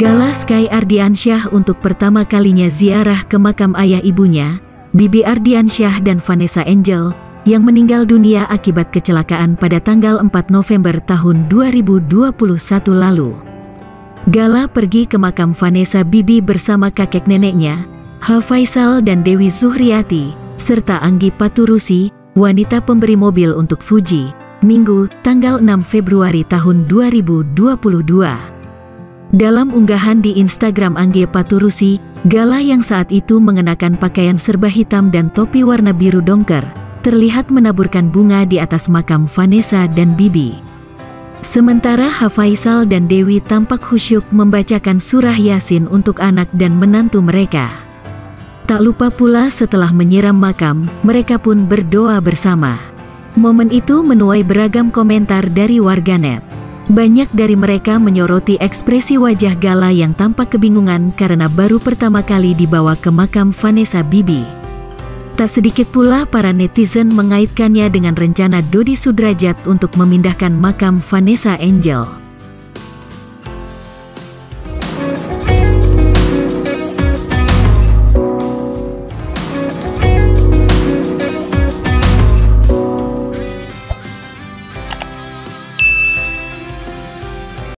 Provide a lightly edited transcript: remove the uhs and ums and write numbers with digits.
Gala Sky Ardiansyah untuk pertama kalinya ziarah ke makam ayah ibunya, Bibi Ardiansyah dan Vanessa Angel, yang meninggal dunia akibat kecelakaan pada tanggal 4 November tahun 2021 lalu. Gala pergi ke makam Vanessa Bibi bersama kakek neneknya, H. Faisal dan Dewi Zuhriati, serta Anggi Paturusi, wanita pemberi mobil untuk Fuji, Minggu, tanggal 6 Februari tahun 2022. Dalam unggahan di Instagram Anggi Paturusi, Gala yang saat itu mengenakan pakaian serba hitam dan topi warna biru dongker, terlihat menaburkan bunga di atas makam Vanessa dan Bibi. Sementara H. Faisal dan Dewi tampak khusyuk membacakan surah Yasin untuk anak dan menantu mereka. Tak lupa pula setelah menyiram makam, mereka pun berdoa bersama. Momen itu menuai beragam komentar dari warganet. Banyak dari mereka menyoroti ekspresi wajah Gala yang tampak kebingungan karena baru pertama kali dibawa ke makam Vanessa Bibi. Tak sedikit pula para netizen mengaitkannya dengan rencana Dodi Sudrajat untuk memindahkan makam Vanessa Angel.